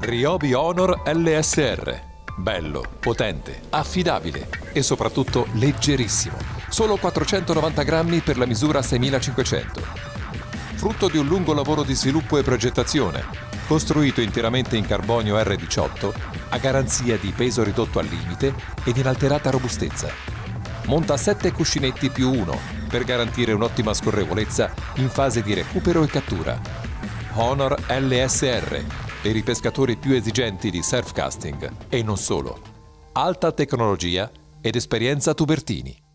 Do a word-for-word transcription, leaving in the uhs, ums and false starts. Ryobi Honor L S R. Bello, potente, affidabile e soprattutto leggerissimo. Solo quattrocentonovanta grammi per la misura seimilacinquecento. Frutto di un lungo lavoro di sviluppo e progettazione, costruito interamente in carbonio R diciotto, a garanzia di peso ridotto al limite ed inalterata robustezza. Monta sette cuscinetti più uno per garantire un'ottima scorrevolezza in fase di recupero e cattura. Honor L S R per i pescatori più esigenti di surf casting e non solo. Alta tecnologia ed esperienza Tubertini.